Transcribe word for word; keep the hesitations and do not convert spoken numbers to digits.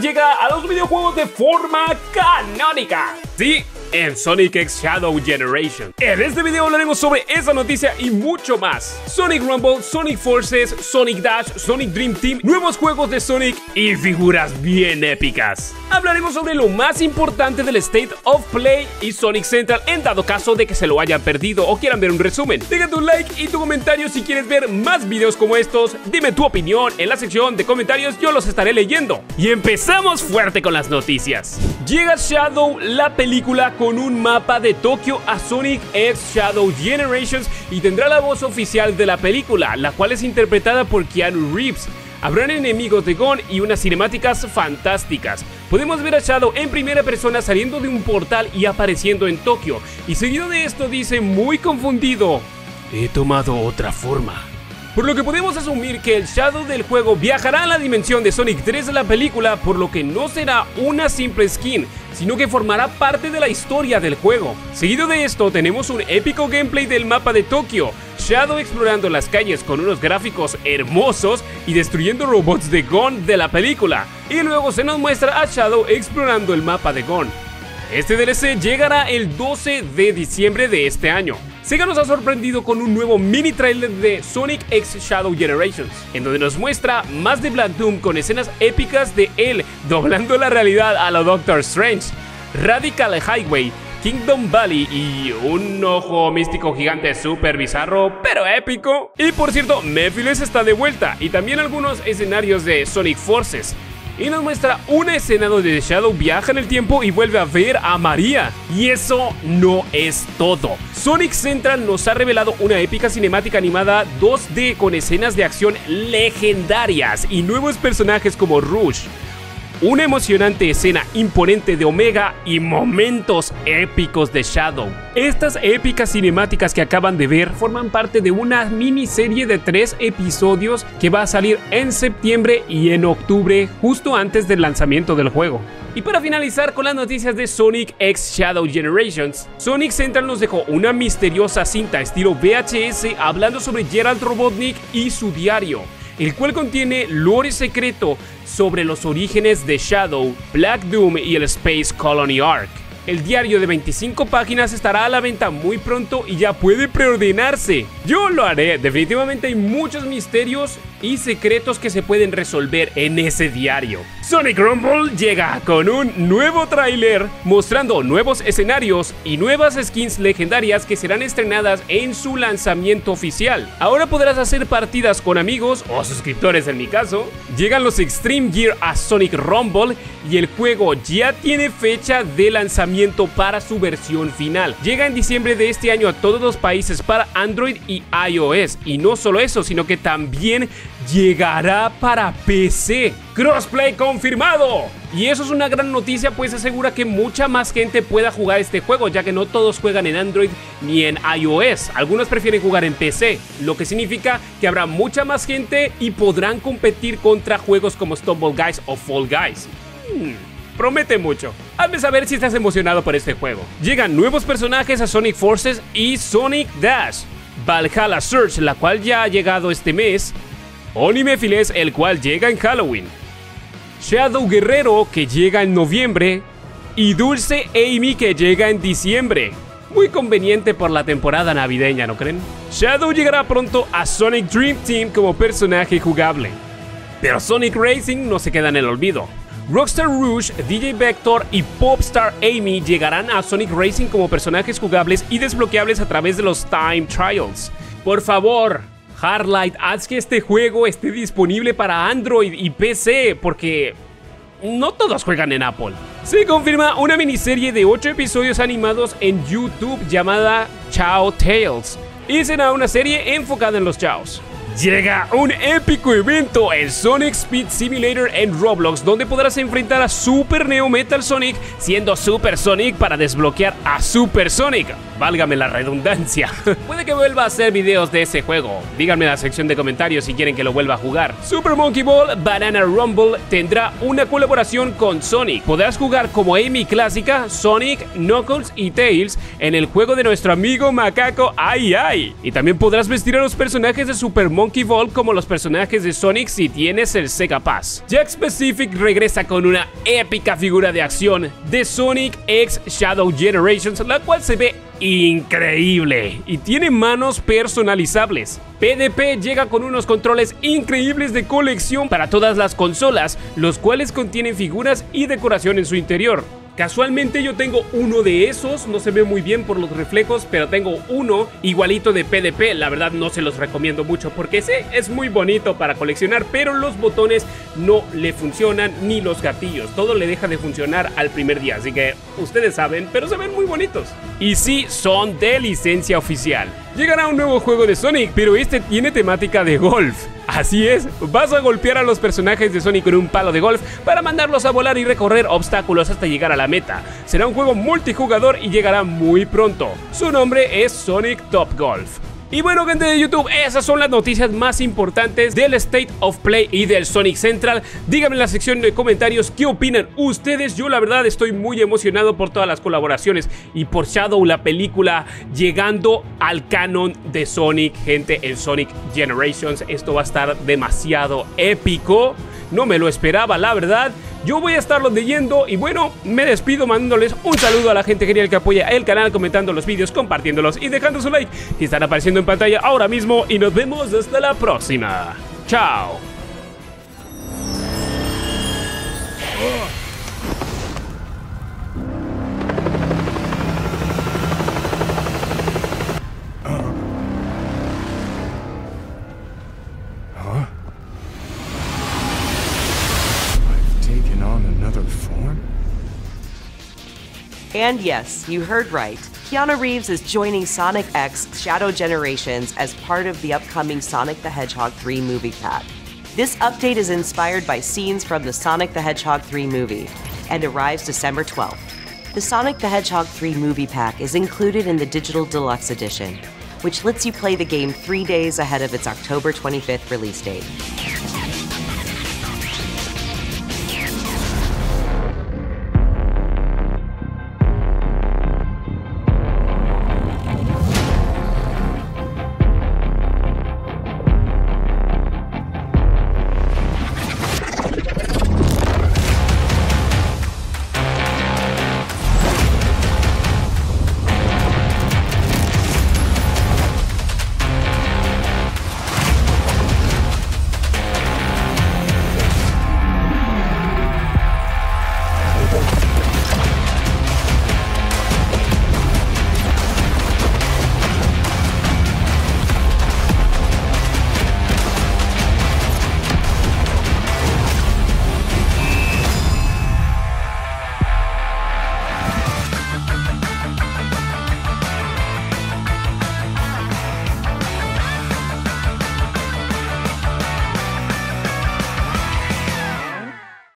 llega a los videojuegos de forma canónica. Sí, en Sonic X Shadow Generations. En este video hablaremos sobre esa noticia y mucho más. Sonic Rumble, Sonic Forces, Sonic Dash, Sonic Dream Team, nuevos juegos de Sonic y figuras bien épicas. Hablaremos sobre lo más importante del State of Play y Sonic Central, en dado caso de que se lo hayan perdido o quieran ver un resumen. Deja tu like y tu comentario si quieres ver más videos como estos. Dime tu opinión en la sección de comentarios, yo los estaré leyendo. Y empezamos fuerte con las noticias. Llega Shadow, la película, con un mapa de Tokio a Sonic X Shadow Generations y tendrá la voz oficial de la película, la cual es interpretada por Keanu Reeves. Habrán enemigos de G U N y unas cinemáticas fantásticas. Podemos ver a Shadow en primera persona saliendo de un portal y apareciendo en Tokio, y seguido de esto dice muy confundido: he tomado otra forma. Por lo que podemos asumir que el Shadow del juego viajará a la dimensión de Sonic tres de la película, por lo que no será una simple skin, sino que formará parte de la historia del juego. Seguido de esto tenemos un épico gameplay del mapa de Tokio, Shadow explorando las calles con unos gráficos hermosos y destruyendo robots de G U N de la película, y luego se nos muestra a Shadow explorando el mapa de G U N. Este D L C llegará el doce de diciembre de este año. Sega nos ha sorprendido con un nuevo mini trailer de Sonic X Shadow Generations, en donde nos muestra más de Black Doom con escenas épicas de él doblando la realidad a lo Doctor Strange, Radical Highway, Kingdom Valley y un ojo místico gigante súper bizarro pero épico. Y por cierto, Mephiles está de vuelta y también algunos escenarios de Sonic Forces. Y nos muestra una escena donde Shadow viaja en el tiempo y vuelve a ver a María. Y eso no es todo. Sonic Central nos ha revelado una épica cinemática animada dos D con escenas de acción legendarias y nuevos personajes como Rush, una emocionante escena imponente de Omega y momentos épicos de Shadow. Estas épicas cinemáticas que acaban de ver forman parte de una miniserie de tres episodios que va a salir en septiembre y en octubre, justo antes del lanzamiento del juego. Y para finalizar con las noticias de Sonic X Shadow Generations, Sonic Central nos dejó una misteriosa cinta estilo V H S hablando sobre Gerald Robotnik y su diario, el cual contiene lore secreto sobre los orígenes de Shadow, Black Doom y el Space Colony Ark. El diario de veinticinco páginas estará a la venta muy pronto y ya puede preordenarse. Yo lo haré, definitivamente hay muchos misterios y secretos que se pueden resolver en ese diario. Sonic Rumble llega con un nuevo tráiler mostrando nuevos escenarios y nuevas skins legendarias que serán estrenadas en su lanzamiento oficial. Ahora podrás hacer partidas con amigos o suscriptores en mi caso. Llegan los Extreme Gear a Sonic Rumble y el juego ya tiene fecha de lanzamiento para su versión final. Llega en diciembre de este año a todos los países para Android y iOS, y no solo eso, sino que también llegará para P C. Crossplay confirmado. Y eso es una gran noticia, pues asegura que mucha más gente pueda jugar este juego, ya que no todos juegan en Android ni en iOS. Algunos prefieren jugar en P C, lo que significa que habrá mucha más gente y podrán competir contra juegos como STUMBLE GUYS o FALL GUYS. Hmm. Promete mucho. Hazme saber si estás emocionado por este juego. Llegan nuevos personajes a Sonic Forces y Sonic Dash, Valhalla Surge, la cual ya ha llegado este mes, Oni Mephiles, el cual llega en Halloween, Shadow Guerrero, que llega en noviembre, y Dulce Amy, que llega en diciembre. Muy conveniente por la temporada navideña, ¿no creen? Shadow llegará pronto a Sonic Dream Team como personaje jugable. Pero Sonic Racing no se queda en el olvido. Rockstar Rouge, D J Vector y Popstar Amy llegarán a Sonic Racing como personajes jugables y desbloqueables a través de los Time Trials. Por favor, Hardlight, haz que este juego esté disponible para Android y P C, porque no todos juegan en Apple. Se confirma una miniserie de ocho episodios animados en YouTube llamada Chao Tales, y será una serie enfocada en los chaos. Llega un épico evento en Sonic Speed Simulator en Roblox, donde podrás enfrentar a Super Neo Metal Sonic siendo Super Sonic para desbloquear a Super Sonic. Válgame la redundancia. Puede que vuelva a hacer videos de ese juego. Díganme en la sección de comentarios si quieren que lo vuelva a jugar. Super Monkey Ball Banana Rumble tendrá una colaboración con Sonic. Podrás jugar como Amy clásica, Sonic, Knuckles y Tails en el juego de nuestro amigo macaco Ai Ai. Y también podrás vestir a los personajes de Super Monkey Monkey Ball como los personajes de Sonic si tienes el Sega Pass. Jack Specific regresa con una épica figura de acción de Sonic X Shadow Generations, la cual se ve increíble y tiene manos personalizables. P D P llega con unos controles increíbles de colección para todas las consolas, los cuales contienen figuras y decoración en su interior. Casualmente yo tengo uno de esos, no se ve muy bien por los reflejos, pero tengo uno igualito de P D P. La verdad no se los recomiendo mucho porque sí, es muy bonito para coleccionar, pero los botones no le funcionan ni los gatillos. Todo le deja de funcionar al primer día, así que ustedes saben, pero se ven muy bonitos. Y sí, son de licencia oficial. Llegará un nuevo juego de Sonic, pero este tiene temática de golf. Así es, vas a golpear a los personajes de Sonic con un palo de golf para mandarlos a volar y recorrer obstáculos hasta llegar a la meta. Será un juego multijugador y llegará muy pronto. Su nombre es Sonic Top Golf. Y bueno, gente de YouTube, esas son las noticias más importantes del State of Play y del Sonic Central. Díganme en la sección de comentarios qué opinan ustedes. Yo la verdad estoy muy emocionado por todas las colaboraciones y por Shadow, la película, llegando al canon de Sonic, gente, en Sonic Generations. Esto va a estar demasiado épico. No me lo esperaba, la verdad. Yo voy a estarlos leyendo y bueno, me despido mandándoles un saludo a la gente genial que apoya el canal, comentando los vídeos, compartiéndolos y dejando su like que están apareciendo en pantalla ahora mismo, y nos vemos hasta la próxima. Chao. And yes, you heard right. Keanu Reeves is joining Sonic X Shadow Generations as part of the upcoming Sonic the Hedgehog three movie pack. This update is inspired by scenes from the Sonic the Hedgehog three movie and arrives December twelfth. The Sonic the Hedgehog three movie pack is included in the Digital Deluxe Edition, which lets you play the game three days ahead of its October twenty-fifth release date.